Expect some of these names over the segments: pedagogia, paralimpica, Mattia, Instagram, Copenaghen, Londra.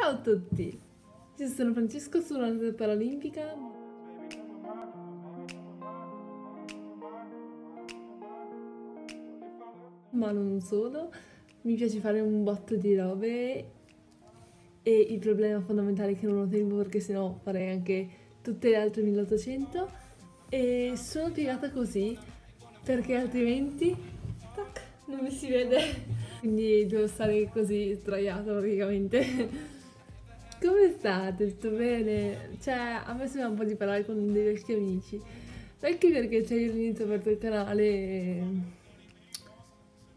Ciao a tutti! Io sono Francesco, sono una paralimpica. Ma non solo, mi piace fare un botto di robe e il problema fondamentale è che non ho tempo perché sennò farei anche tutte le altre 1800 e sono piegata così perché altrimenti tac, non mi si vede. Quindi devo stare così sdraiata praticamente. Come state? Tutto bene? Cioè, a me sembra un po' di parlare con dei vecchi amici. Vecchi perché c'è l'inizio aperto il canale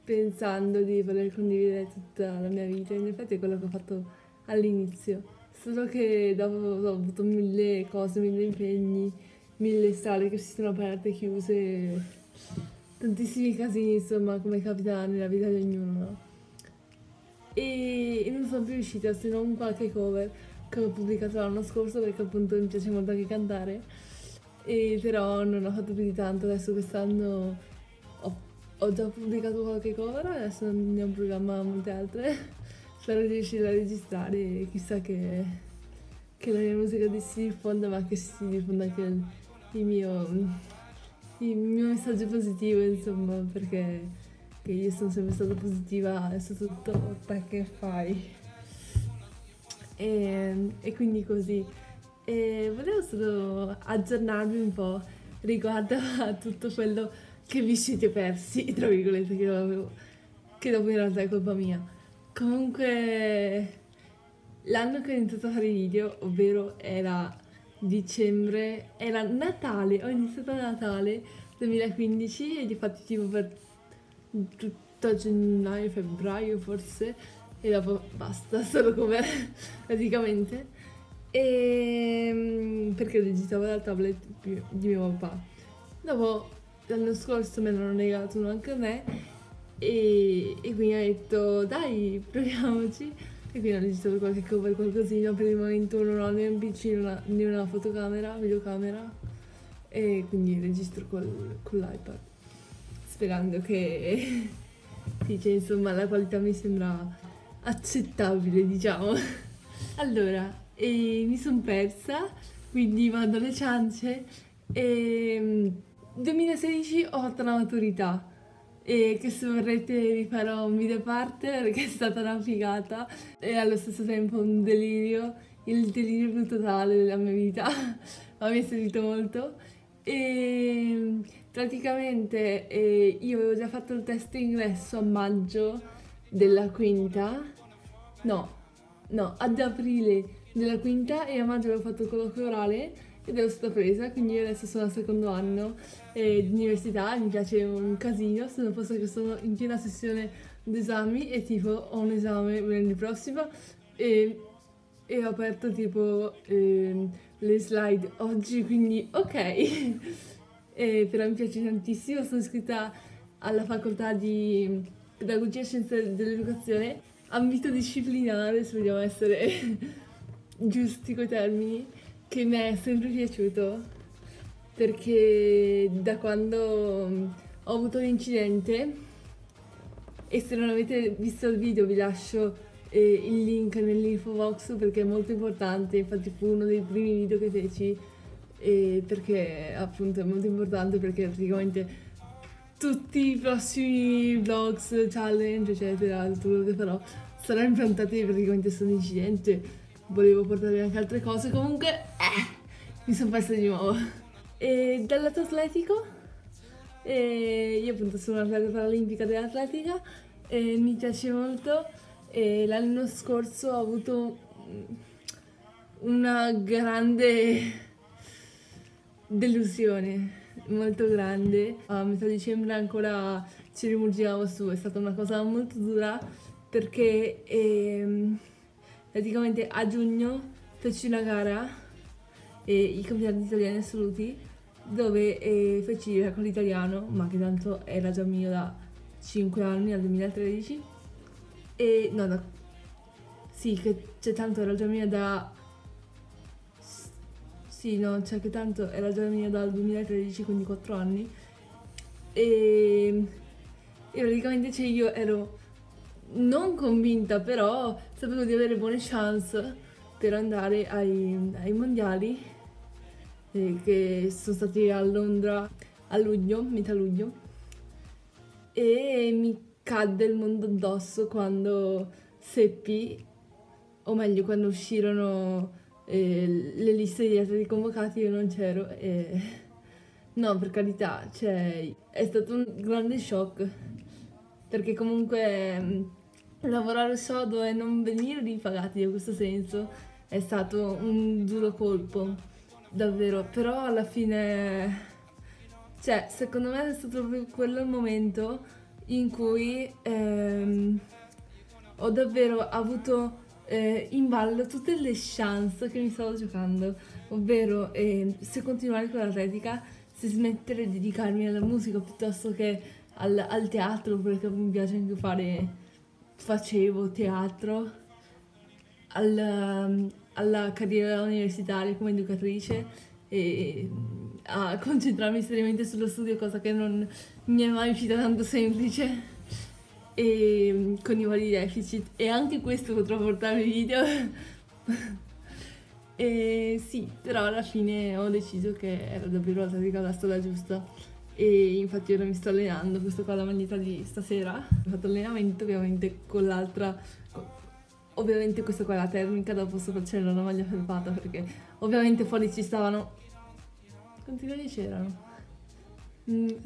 pensando di voler condividere tutta la mia vita. In effetti è quello che ho fatto all'inizio. Solo che dopo ho avuto mille cose, mille impegni, mille strade che si sono aperte e chiuse. Tantissimi casini, insomma, come capita nella vita di ognuno, no? E non sono più riuscita se non qualche cover che ho pubblicato l'anno scorso perché appunto mi piace molto anche cantare, e però non ho fatto più di tanto. Adesso quest'anno ho già pubblicato qualche cover, adesso ne ho in programma molte altre. Spero di riuscire a registrare e chissà che la mia musica si diffonda, ma che si diffonda anche il mio messaggio positivo, insomma, perché io sono sempre stata positiva su tutto che fai e quindi così. E volevo solo aggiornarvi un po' riguardo a tutto quello che vi siete persi, tra virgolette, che dopo in realtà è colpa mia. Comunque, l'anno che ho iniziato a fare i video, ovvero era dicembre, era Natale, ho iniziato a Natale 2015 e di fatto tipo per tutto gennaio, febbraio forse, e dopo basta, solo com'è praticamente, e perché registravo dal tablet di mio papà. Dopo l'anno scorso me l'hanno negato anche a me e quindi ho detto dai, proviamoci, e quindi ho registrato qualche cover, qualcosina. Per il momento non ho né un PC né una fotocamera, videocamera, e quindi registro con l'iPad, sperando che dice, insomma, la qualità mi sembra accettabile, diciamo. Allora, mi sono persa, quindi vado alle ciance. E 2016 ho fatto la maturità, e che se vorrete vi farò un video a parte perché è stata una figata e allo stesso tempo un delirio, il delirio più totale della mia vita, ma mi è servito molto. E praticamente io avevo già fatto il test ingresso a maggio della quinta, no, ad aprile della quinta, e a maggio avevo fatto il colloquio orale ed ero stata presa, quindi io adesso sono al secondo anno di università, mi piace un casino, se non fosse che sono in piena sessione d'esami e tipo ho un esame venerdì prossimo e ho aperto tipo le slide oggi, quindi ok. Però mi piace tantissimo, sono iscritta alla facoltà di pedagogia e scienze dell'educazione, ambito disciplinare, se vogliamo essere giusti coi termini, che mi è sempre piaciuto perché da quando ho avuto l'incidente, e se non avete visto il video vi lascio il link nell'info box perché è molto importante, infatti fu uno dei primi video che feci, perché appunto è molto importante, perché praticamente tutti i prossimi vlogs, challenge eccetera, tutto quello che farò sarà improntato praticamente su un incidente. Volevo portarvi anche altre cose, comunque mi sono persa di nuovo. E dal lato atletico, io appunto sono un'atleta paralimpica dell'atletica e mi piace molto. L'anno scorso ho avuto una grande delusione, molto grande. A metà dicembre ancora ci rimurgiamo su, è stata una cosa molto dura perché praticamente a giugno feci una gara, i campionati italiani assoluti, dove feci il record italiano, ma che tanto era già mio da 5 anni, al 2013, e no, da, sì, che c'è tanto era già mia da, sì, no, cioè che tanto era già mia dal 2013, quindi 4 anni, e praticamente, cioè, io ero non convinta, però sapevo di avere buone chance per andare ai mondiali che sono stati a Londra a luglio, metà luglio, e mi cadde il mondo addosso quando seppi, o meglio quando uscirono le liste di atleti convocati. Io non c'ero e no, per carità, cioè, è stato un grande shock, perché comunque lavorare sodo e non venire ripagati in questo senso è stato un duro colpo, davvero. Però alla fine, cioè, secondo me è stato proprio quello il momento in cui ho davvero avuto in ballo tutte le chance che mi stavo giocando, ovvero se continuare con l'atletica, se smettere di dedicarmi alla musica piuttosto che al teatro, perché mi piace anche fare... facevo teatro, alla carriera universitaria come educatrice, e a concentrarmi seriamente sullo studio, cosa che non mi è mai uscita tanto semplice, e con i vari deficit, e anche questo potrò portare video. E sì, però alla fine ho deciso che era davvero la tecnica, la strada giusta. E infatti ora mi sto allenando, questa qua è la maglietta di stasera. Ho fatto allenamento ovviamente con l'altra, ovviamente questa qua è la termica, dopo sopra c'era una maglia felpata, perché ovviamente fuori ci stavano, quanti gradi c'erano?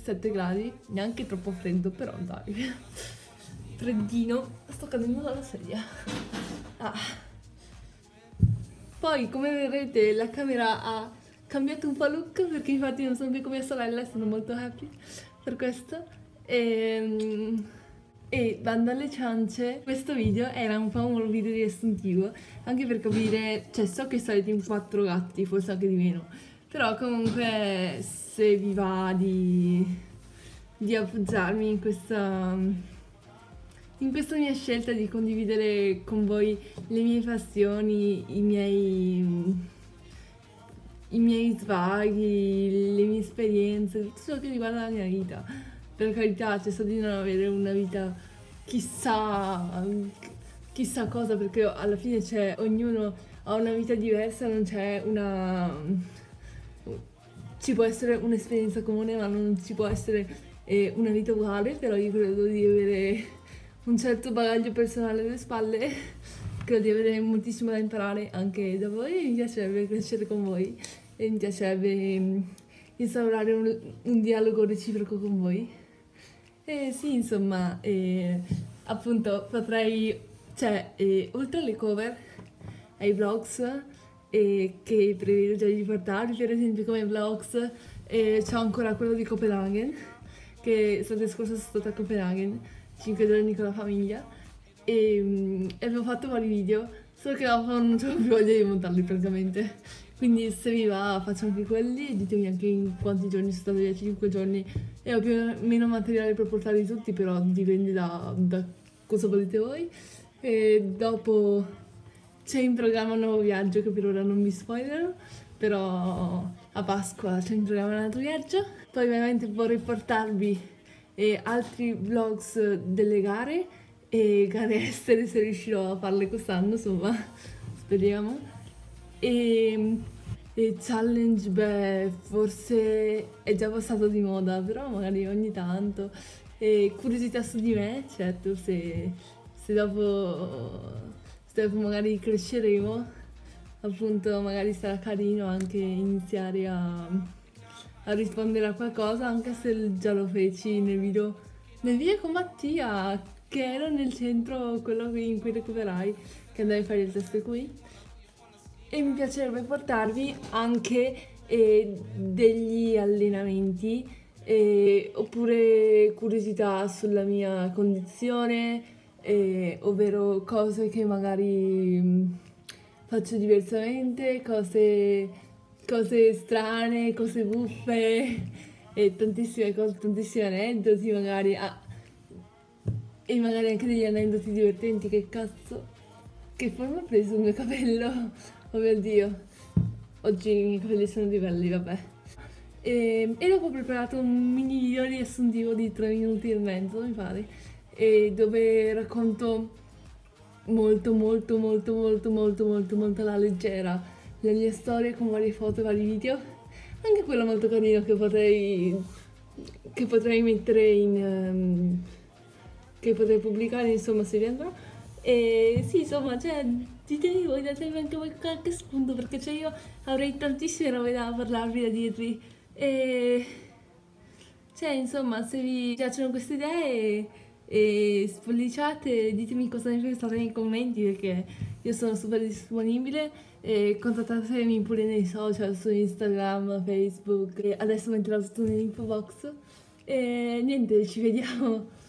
7 gradi, neanche troppo freddo, però dai, freddino. Sto cadendo dalla sedia. Poi, come vedrete, la camera ha cambiato un po' look, perché infatti non sono più come mia sorella, sono molto happy per questo. E bando alle ciance, questo video era un po' un video riassuntivo, anche per capire, cioè so che sarete in 4 gatti, forse anche di meno, però comunque se vi va di appoggiarmi in questa mia scelta di condividere con voi le mie passioni, i miei svaghi, le mie esperienze, tutto ciò che riguarda la mia vita. Per carità, cerco di non avere una vita chissà cosa, perché alla fine c'è, ognuno ha una vita diversa, non c'è una... ci può essere un'esperienza comune, ma non ci può essere una vita uguale. Però io credo di avere un certo bagaglio personale alle spalle, credo di avere moltissimo da imparare anche da voi, e mi piacerebbe crescere con voi, e mi piacerebbe instaurare un dialogo reciproco con voi. E sì, insomma, appunto potrei, cioè, oltre alle cover, ai vlogs che prevedo già di portarvi, per esempio come vlogs c'è ancora quello di Copenaghen, che l'estate scorsa sono stata a Copenaghen 5 giorni con la famiglia, e avevo fatto vari video, solo che dopo non avevo più voglia di montarli praticamente. Quindi se vi va faccio anche quelli, ditemi anche in quanti giorni sono stati via, 5 giorni, e ho più o meno materiale per portarli tutti, però dipende da cosa volete voi. E dopo c'è in programma un nuovo viaggio che per ora non vi spoilerò, però a Pasqua c'è in programma un altro viaggio. Poi ovviamente vorrei portarvi altri vlogs delle gare, e gare estere se riuscirò a farle quest'anno, insomma, speriamo. E challenge, beh, forse è già passato di moda, però magari ogni tanto. E curiosità su di me, certo, se dopo magari cresceremo, appunto, magari sarà carino anche iniziare a rispondere a qualcosa, anche se già lo feci nel video con Mattia, che ero nel centro, quello in cui recuperai, che andai a fare il test qui. E mi piacerebbe portarvi anche degli allenamenti, oppure curiosità sulla mia condizione, ovvero cose che magari faccio diversamente, cose strane, cose buffe, e tantissime cose, tantissimi aneddoti magari. E magari anche degli aneddoti divertenti, che cazzo, che forma ha preso il mio capello, oh mio Dio, oggi i miei capelli sono di belli, vabbè. E dopo ho preparato un mini video riassuntivo di 3 minuti e mezzo, mi pare, e dove racconto molto alla leggera le mie storie con varie foto e vari video, anche quello molto carino che potrei mettere in che potrei pubblicare, insomma, se vi andrò. E sì, insomma, cioè, ditevi voi, datevi anche voi qualche spunto, perché cioè io avrei tantissime robe da parlarvi, da dirvi, e cioè, insomma, se vi piacciono queste idee e spolliciate, ditemi cosa ne pensate nei commenti, perché io sono super disponibile, e contattatemi pure nei social, su Instagram, Facebook, e adesso metterò tutto nell'info box, e niente, ci vediamo